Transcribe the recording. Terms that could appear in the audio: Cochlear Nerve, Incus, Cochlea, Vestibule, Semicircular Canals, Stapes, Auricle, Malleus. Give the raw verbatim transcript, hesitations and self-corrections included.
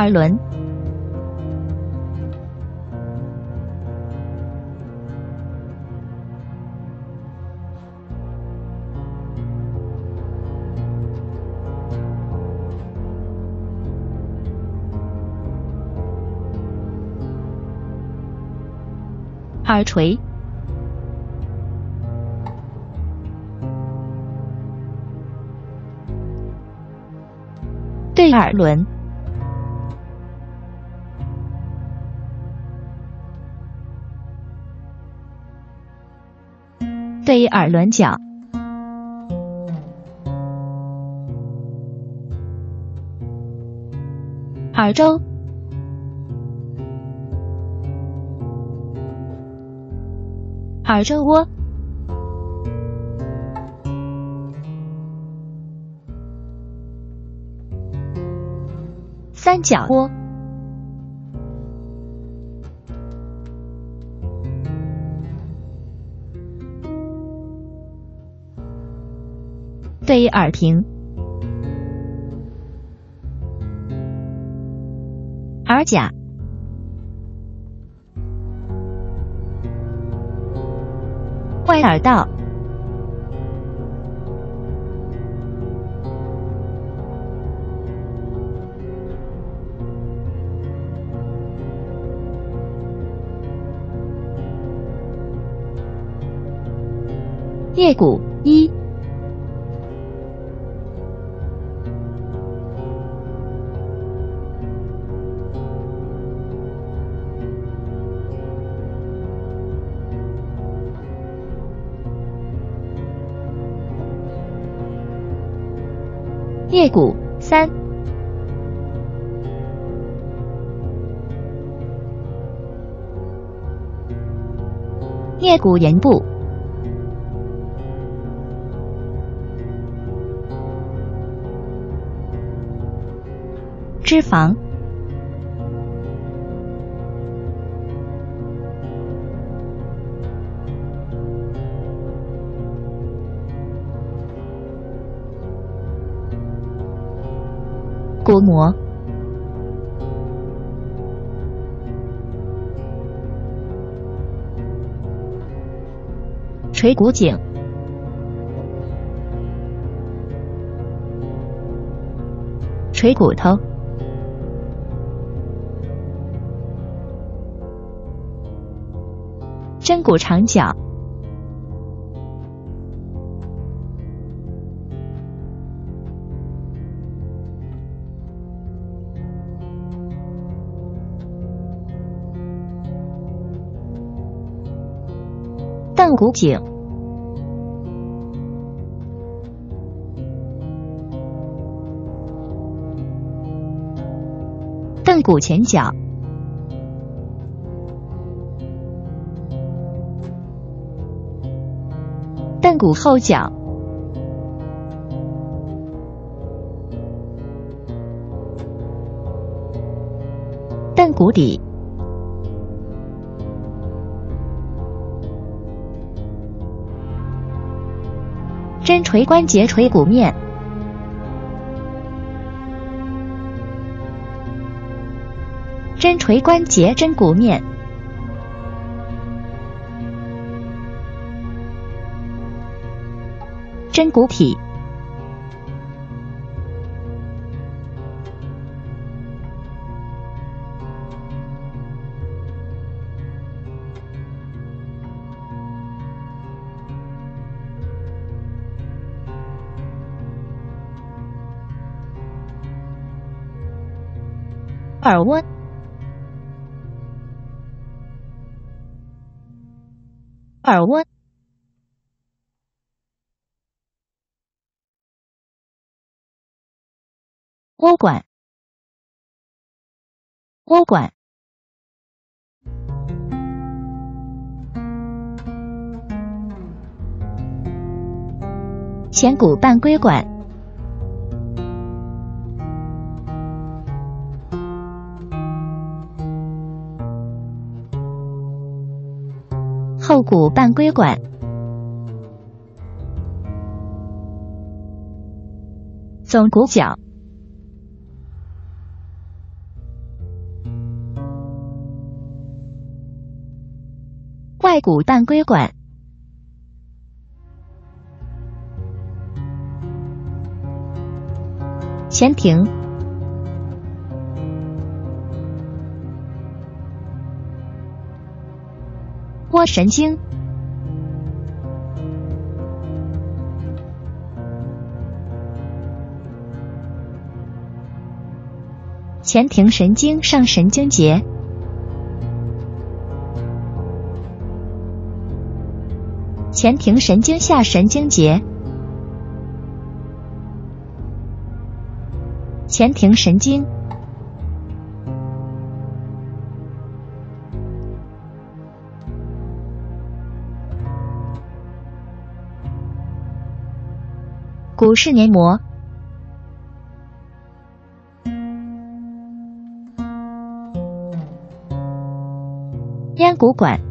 二轮。二锤。 对耳轮，对耳轮角，耳周，耳周窝。 三角窝、对耳屏、耳甲、外耳道、颞骨一，颞骨三，颞骨沿部。 脂肪，骨膜，垂骨颈。 垂骨头。 胗骨长角，蹬骨颈，蹬骨前角。 蹬骨后角，蹬骨底，针锤关节垂骨面，针锤关节针骨面。 胗骨体，耳蜗，耳蜗。 窝管，窝管，前骨半规管，后骨半规管。 总骨角。太古蛋归馆。闲庭，莴神经，前庭神经上神经节。 前庭神经下神经节，前庭神经，骨室黏膜，咽骨管。